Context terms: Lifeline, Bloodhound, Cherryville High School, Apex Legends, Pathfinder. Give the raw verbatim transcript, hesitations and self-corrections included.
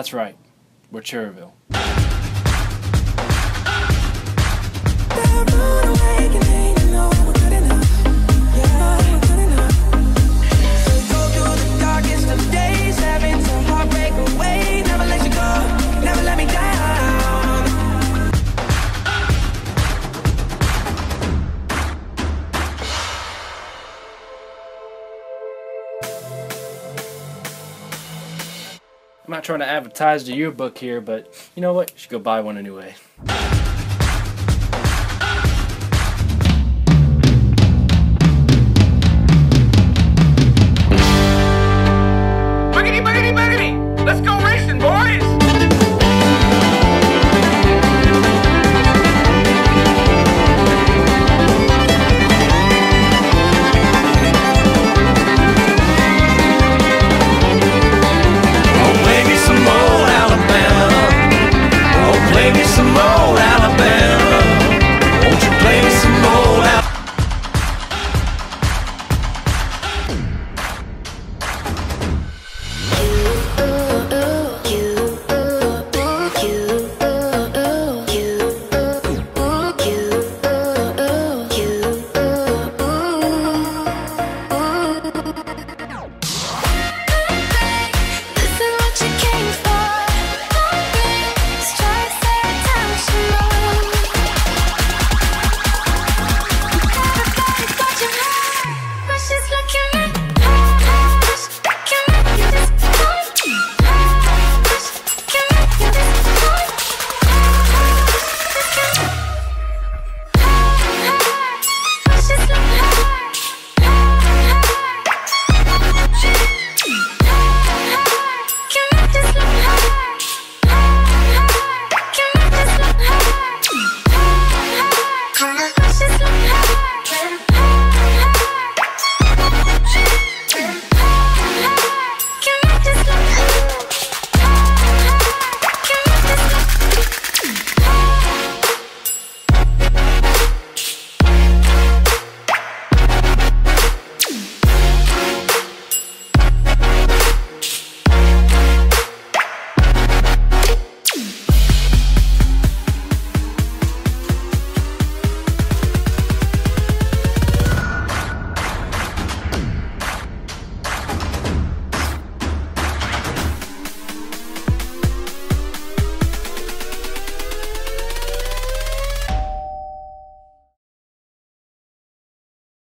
That's right. We're Cherryville. I'm not trying to advertise the yearbook here, but you know what? You should go buy one anyway.